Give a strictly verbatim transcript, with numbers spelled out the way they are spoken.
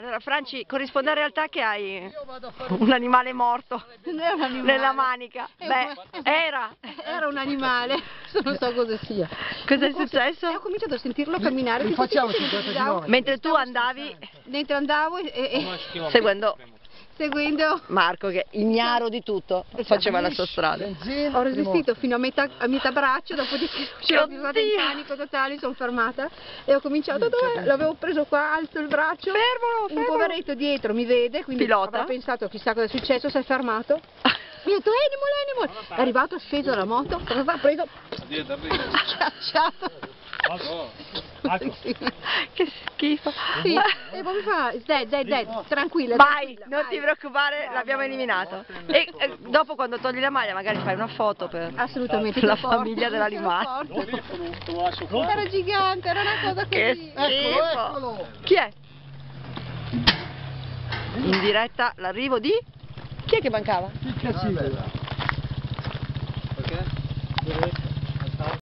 Allora Franci, corrisponde a realtà che hai un animale morto non è un animale. Nella manica. Beh, era. era un animale, non so cosa sia. Cosa è successo? Ho cominciato a sentirlo camminare. Mi facciamo mentre tu andavi? Mentre andavo e, e... seguendo. Seguendo Marco che ignaro di tutto faceva la sua strada. Ho resistito fino a metà, a metà braccio, dopodiché c'era un panico totale, sono fermata e ho cominciato, dove l'avevo preso qua, alzo il braccio, fermo, fermo. Un poveretto dietro mi vede, quindi pilota. Ho pensato chissà cosa è successo, si è fermato. Mi ha detto animal, animal. È arrivato, sceso dalla moto, ha preso, schiacciato. Che schifo. Sì. E poi mi fa dead, dead, dead, tranquilla. Vai, tranquilla, non vai. Ti preoccupare, l'abbiamo eliminato. E eh, dopo quando togli la maglia magari fai una foto per assolutamente la famiglia dell'animale. Era gigante, era una cosa così. Che schifo. Chi è? In diretta l'arrivo di? Chi è che mancava?